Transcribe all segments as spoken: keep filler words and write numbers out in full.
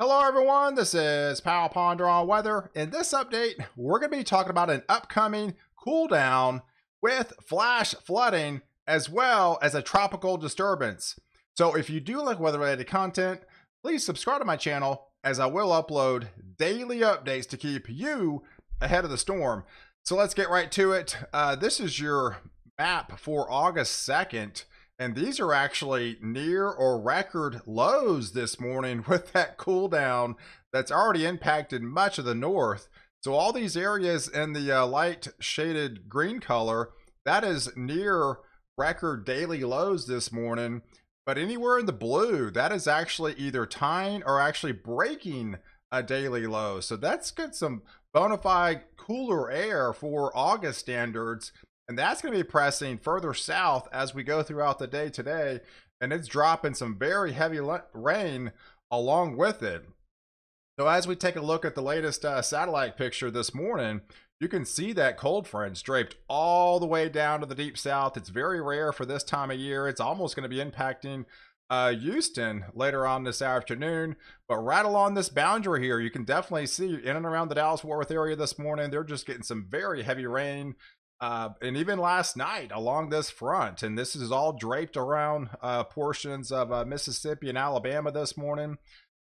Hello everyone, this is POW Ponder on Weather. In this update, we're going to be talking about an upcoming cool down with flash flooding as well as a tropical disturbance. So if you do like weather related content, please subscribe to my channel as I will upload daily updates to keep you ahead of the storm. So let's get right to it. Uh, this is your map for August second. And these are actually near or record lows this morning with that cool down that's already impacted much of the north. So all these areas in the uh, light shaded green color, that is near record daily lows this morning. But anywhere in the blue, that is actually either tying or actually breaking a daily low. So that's got some bona fide cooler air for August standards. And that's going to be pressing further south as we go throughout the day today. And it's dropping some very heavy rain along with it. So as we take a look at the latest uh, satellite picture this morning, you can see that cold front draped all the way down to the deep south. It's very rare for this time of year. It's almost going to be impacting uh, Houston later on this afternoon. But right along this boundary here, you can definitely see in and around the Dallas-Fort Worth area this morning, they're just getting some very heavy rain. Uh, and even last night along this front, and this is all draped around uh, portions of uh, Mississippi and Alabama this morning.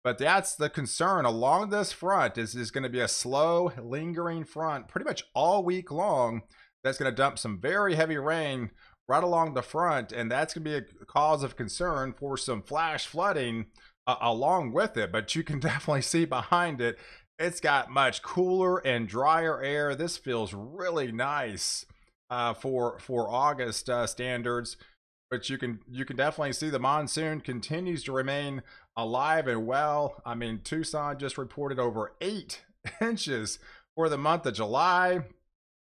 But that's the concern along this front is, is going to be a slow, lingering front pretty much all week long. That's going to dump some very heavy rain right along the front. And that's going to be a cause of concern for some flash flooding uh, along with it. But you can definitely see behind it, it's got much cooler and drier air. This feels really nice uh, for for August uh, standards, but you can you can definitely see the monsoon continues to remain alive and well. I mean, Tucson just reported over eight inches for the month of July,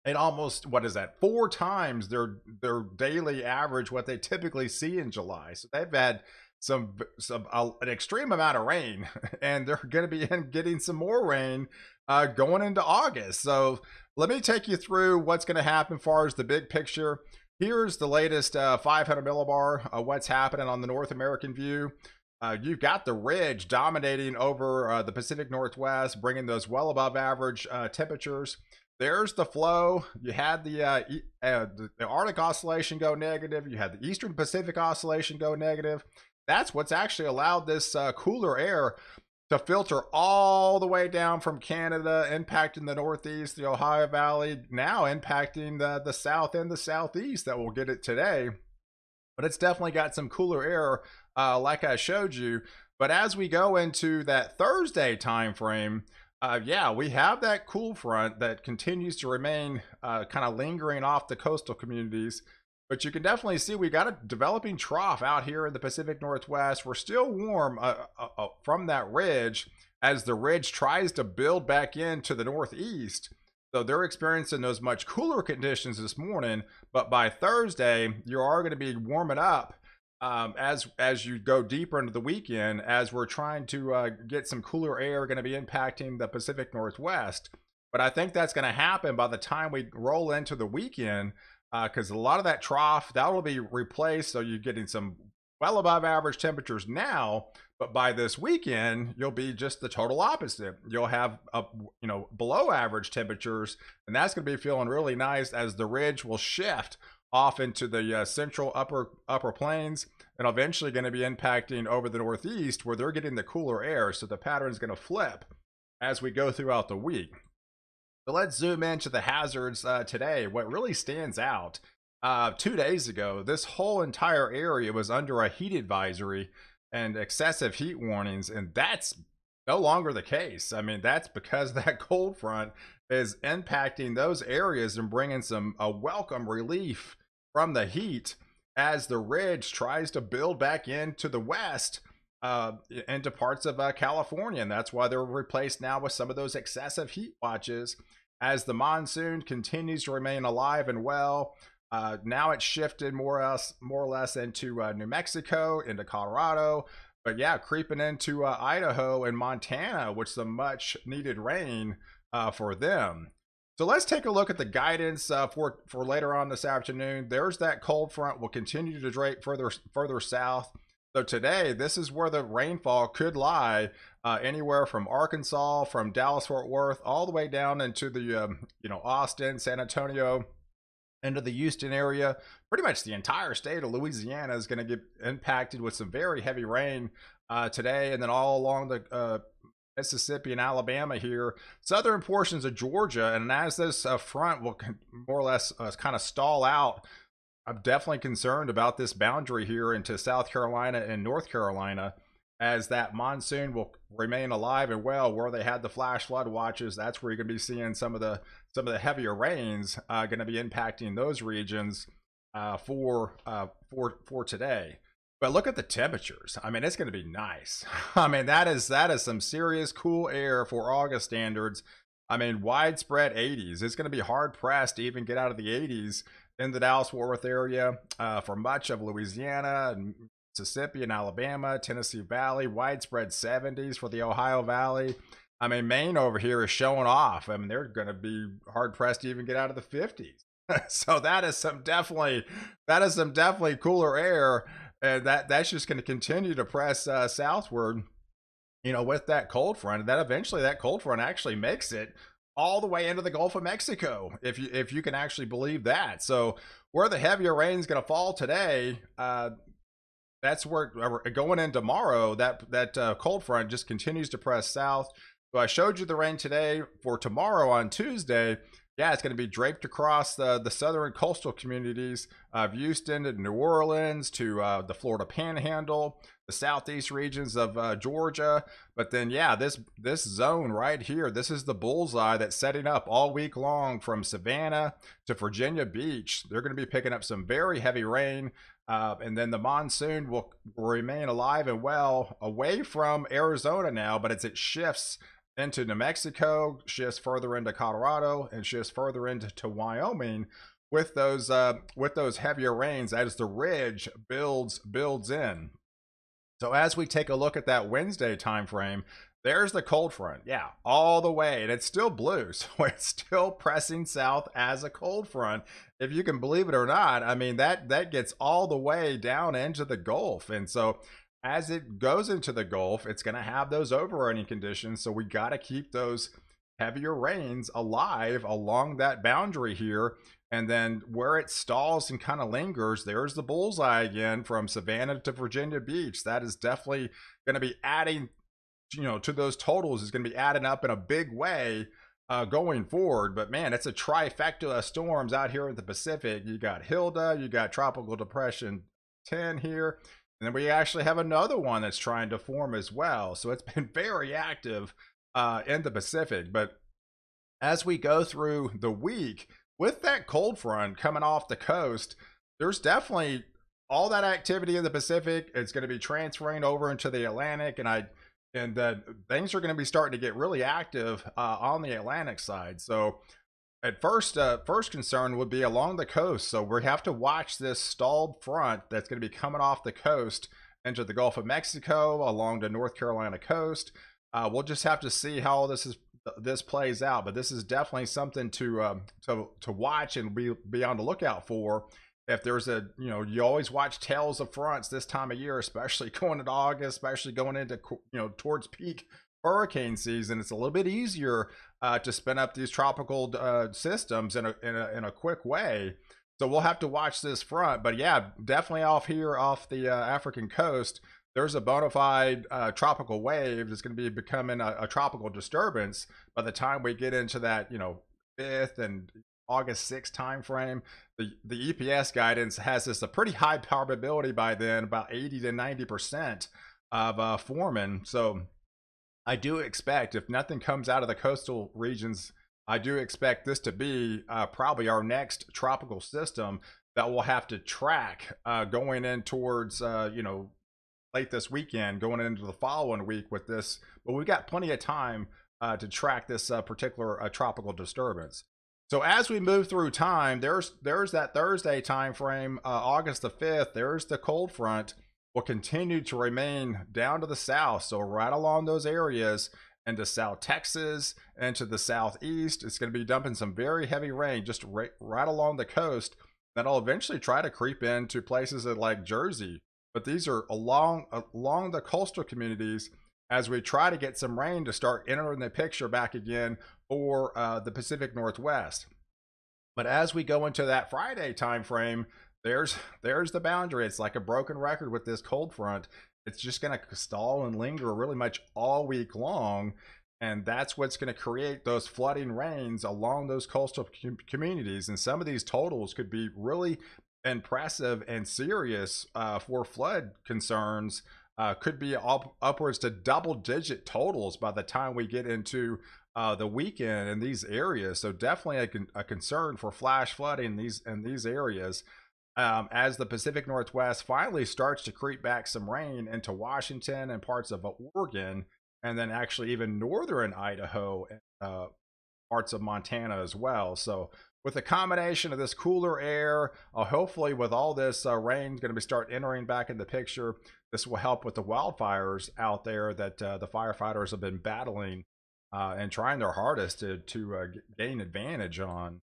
and almost what is that four times their their daily average what they typically see in July. So they've had some some uh, an extreme amount of rain, and they're going to be in getting some more rain uh going into August. So let me take you through what's going to happen as far as the big picture. Here's the latest uh five hundred millibar uh, what's happening on the North American view. Uh you've got the ridge dominating over uh, the Pacific Northwest, bringing those well above average uh temperatures. There's the flow. You had the, uh, e uh the the Arctic oscillation go negative. You had the Eastern Pacific oscillation go negative. That's what's actually allowed this uh, cooler air to filter all the way down from Canada, impacting the Northeast, the Ohio Valley, now impacting the, the South and the Southeast that will get it today. But it's definitely got some cooler air uh, like I showed you. But as we go into that Thursday time frame, uh, yeah, we have that cool front that continues to remain uh, kind of lingering off the coastal communities. But you can definitely see we got a developing trough out here in the Pacific Northwest. We're still warm uh, uh, uh, from that ridge as the ridge tries to build back into the Northeast. So they're experiencing those much cooler conditions this morning. But by Thursday, you are going to be warming up um, as, as you go deeper into the weekend, as we're trying to uh, get some cooler air going to be impacting the Pacific Northwest. But I think that's going to happen by the time we roll into the weekend, because uh, a lot of that trough, that will be replaced. So you're getting some well above average temperatures now, but by this weekend, you'll be just the total opposite. You'll have, a, you know, below average temperatures, and that's going to be feeling really nice as the ridge will shift off into the uh, central upper upper plains, and eventually going to be impacting over the Northeast where they're getting the cooler air. So the pattern's going to flip as we go throughout the week. So let's zoom into the hazards uh, today. What really stands out, uh, two days ago, this whole entire area was under a heat advisory and excessive heat warnings, and that's no longer the case. I mean, that's because that cold front is impacting those areas and bringing some a welcome relief from the heat as the ridge tries to build back into the west, uh into parts of uh, California, and that's why they're replaced now with some of those excessive heat watches as the monsoon continues to remain alive and well. Uh now it's shifted more or less more or less into uh, New Mexico, into Colorado, but yeah, creeping into uh, Idaho and Montana with some much needed rain uh for them. So let's take a look at the guidance uh, for for later on this afternoon. There's that cold front will continue to drape further further south. So today, this is where the rainfall could lie, uh, anywhere from Arkansas, from Dallas-Fort Worth, all the way down into the, um, you know, Austin, San Antonio, into the Houston area. Pretty much the entire state of Louisiana is going to get impacted with some very heavy rain uh, today, and then all along the uh, Mississippi and Alabama here, southern portions of Georgia. And as this uh, front will more or less uh, kind of stall out, I'm definitely concerned about this boundary here into South Carolina and North Carolina, as that monsoon will remain alive and well. Where they had the flash flood watches, that's where you're going to be seeing some of the some of the heavier rains uh, going to be impacting those regions uh, for uh, for for today. But look at the temperatures. I mean, it's going to be nice. I mean, that is that is some serious cool air for August standards. I mean, widespread eighties. It's going to be hard pressed to even get out of the eighties in the Dallas-Fort Worth area, uh, for much of Louisiana, and Mississippi and Alabama, Tennessee Valley, widespread seventies for the Ohio Valley. I mean, Maine over here is showing off. I mean, they're going to be hard-pressed to even get out of the fifties. So that is some definitely, that is some definitely cooler air, and that, that's just going to continue to press uh, southward, you know, with that cold front. And that eventually that cold front actually makes it all the way into the Gulf of Mexico, if you if you can actually believe that. So where the heavier rain is going to fall today, uh, that's where going in tomorrow. That that uh, cold front just continues to press south. So I showed you the rain today. For tomorrow on Tuesday, yeah, it's going to be draped across the the southern coastal communities of Houston to New Orleans to uh, the Florida Panhandle, the southeast regions of uh, Georgia. But then, yeah, this this zone right here, this is the bullseye that's setting up all week long from Savannah to Virginia Beach. They're going to be picking up some very heavy rain, uh, and then the monsoon will remain alive and well away from Arizona now, but as it shifts into New Mexico, shifts further into Colorado, and shifts further into to Wyoming with those uh, with those heavier rains as the ridge builds builds in. So as we take a look at that Wednesday time frame, there's the cold front, yeah, all the way, and it's still blue, so it's still pressing south as a cold front, if you can believe it or not. I mean, that that gets all the way down into the Gulf, and so as it goes into the Gulf, it's going to have those overrunning conditions. So we got to keep those heavier rains alive along that boundary here. And then where it stalls and kind of lingers, there's the bullseye again from Savannah to Virginia Beach. That is definitely going to be adding, you know, to those totals. Is going to be adding up in a big way uh, going forward. But man, it's a trifecta of storms out here in the Pacific. You got Hilda, you got Tropical Depression ten here. And then we actually have another one that's trying to form as well. So it's been very active uh, in the Pacific. But as we go through the week, with that cold front coming off the coast, there's definitely all that activity in the Pacific. It's going to be transferring over into the Atlantic. And I and the, things are going to be starting to get really active uh, on the Atlantic side. So At first, uh, first concern would be along the coast. So we have to watch this stalled front that's going to be coming off the coast into the Gulf of Mexico, along the North Carolina coast. Uh, we'll just have to see how this is this plays out. But this is definitely something to um, to to watch and be be on the lookout for. If there's a, you know, you always watch tails of fronts this time of year, especially going into August, especially going into, you know, towards peak hurricane season. It's a little bit easier uh, to spin up these tropical uh, systems in a, in a in a quick way. So we'll have to watch this front. But yeah, definitely off here, off the uh, African coast, there's a bona fide uh, tropical wave that's going to be becoming a, a tropical disturbance by the time we get into that, you know, fifth and August sixth time frame. The the E P S guidance has this a pretty high probability by then, about eighty to ninety percent of uh, forming. So I do expect, if nothing comes out of the coastal regions, I do expect this to be uh, probably our next tropical system that we'll have to track uh, going in towards, uh, you know, late this weekend, going into the following week with this. But we've got plenty of time uh, to track this uh, particular uh, tropical disturbance. So as we move through time, there's there's that Thursday time frame, uh, August the fifth. There's the cold front. Will continue to remain down to the south, so right along those areas into South Texas and to the southeast. It's going to be dumping some very heavy rain just right, right along the coast. That'll eventually try to creep into places like Jersey, but these are along along the coastal communities as we try to get some rain to start entering the picture back again for uh, the Pacific Northwest. But as we go into that Friday time frame, there's there's the boundary. It's like a broken record with this cold front. It's just going to stall and linger really much all week long, and that's what's going to create those flooding rains along those coastal com communities. And some of these totals could be really impressive and serious uh, for flood concerns. Uh, could be up, upwards to double-digit totals by the time we get into uh, the weekend in these areas. So definitely a, con a concern for flash flooding in these in these areas. Um, as the Pacific Northwest finally starts to creep back some rain into Washington and parts of Oregon, and then actually even northern Idaho and uh, parts of Montana as well. So with a combination of this cooler air, uh, hopefully with all this uh, rain going to be start entering back in the picture, this will help with the wildfires out there that uh, the firefighters have been battling uh, and trying their hardest to, to uh, gain advantage on.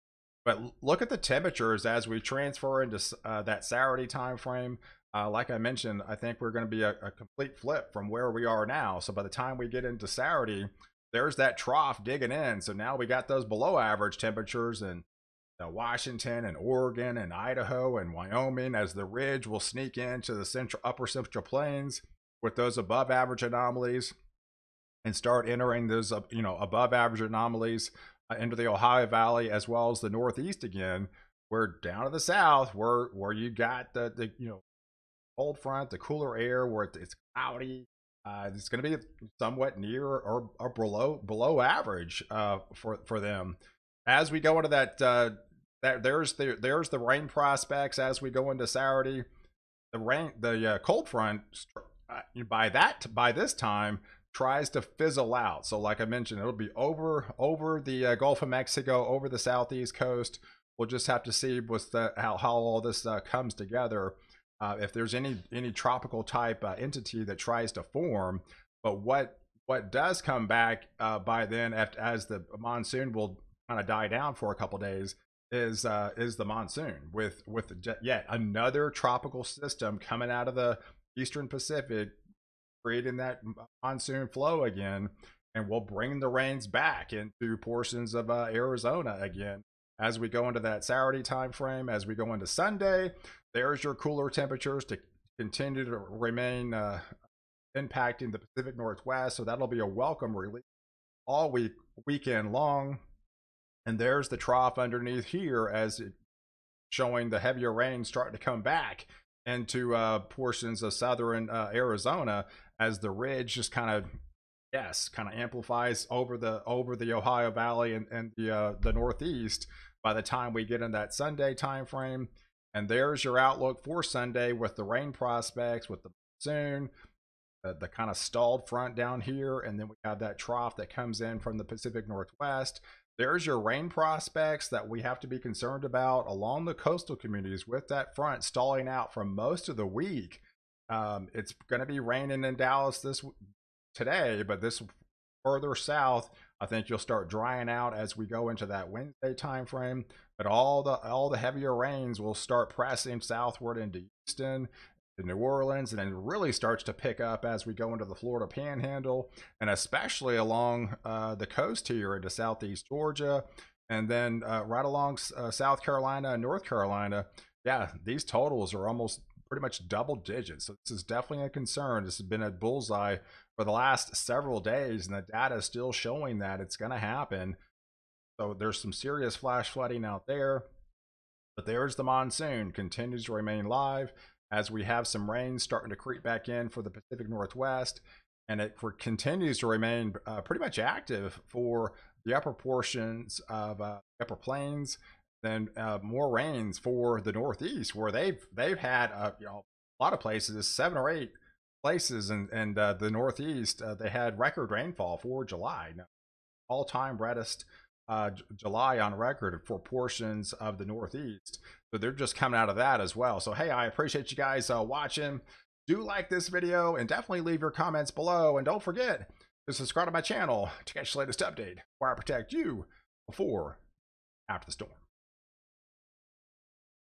But look at the temperatures as we transfer into uh, that Saturday time frame. Uh, like I mentioned, I think we're going to be a, a complete flip from where we are now. So by the time we get into Saturday, there's that trough digging in. So now we got those below average temperatures in uh, Washington and Oregon and Idaho and Wyoming, as the ridge will sneak into the central upper central plains with those above average anomalies and start entering those uh, you know above average anomalies Uh, into the Ohio Valley, as well as the Northeast again. We're down to the south, where where you got the, the you know cold front, the cooler air, where it's cloudy. Uh, it's going to be somewhat near or, or below below average uh, for for them. As we go into that, uh, that there's the there's the rain prospects as we go into Saturday. The rain, the uh, cold front uh, by that by this time tries to fizzle out. So like I mentioned, it'll be over over the uh, Gulf of Mexico, over the southeast coast. We'll just have to see what's the, how, how all this uh, comes together. Uh, if there's any any tropical type uh, entity that tries to form, but what what does come back uh, by then, after, as the monsoon will kind of die down for a couple days, is uh, is the monsoon with with yet another tropical system coming out of the Eastern Pacific, creating that monsoon flow again, and we'll bring the rains back into portions of uh, Arizona again as we go into that Saturday time frame. As we go into Sunday, there's your cooler temperatures to continue to remain uh, impacting the Pacific Northwest, so that'll be a welcome relief all week weekend long. And there's the trough underneath here as it showing the heavier rain starting to come back into uh, portions of southern uh, Arizona, as the ridge just kind of, yes, kind of amplifies over the over the Ohio Valley and, and the uh, the Northeast by the time we get in that Sunday time frame. And there's your outlook for Sunday with the rain prospects, with the monsoon, the, the kind of stalled front down here, and then we have that trough that comes in from the Pacific Northwest. There's your rain prospects that we have to be concerned about along the coastal communities with that front stalling out for most of the week. Um, it's going to be raining in Dallas this today, but this further south, I think you'll start drying out as we go into that Wednesday time frame. But all the all the heavier rains will start pressing southward into Houston, to New Orleans, and then really starts to pick up as we go into the Florida Panhandle, and especially along uh, the coast here into southeast Georgia, and then uh, right along uh, South Carolina and North Carolina. Yeah, these totals are almost pretty much double digits. So this is definitely a concern. This has been a bullseye for the last several days, and the data is still showing that it's going to happen. So there's some serious flash flooding out there, but there's the monsoon continues to remain live as we have some rain starting to creep back in for the Pacific Northwest, and it for, continues to remain uh, pretty much active for the upper portions of uh, upper plains. Then uh, more rains for the Northeast, where they've they've had uh, you know, a lot of places, seven or eight places, and and uh, the Northeast uh, they had record rainfall for July, all-time reddest uh, July on record for portions of the Northeast. So they're just coming out of that as well. So hey, I appreciate you guys uh, watching. Do like this video and definitely leave your comments below. And don't forget to subscribe to my channel to catch the latest update where I protect you before, after the storm.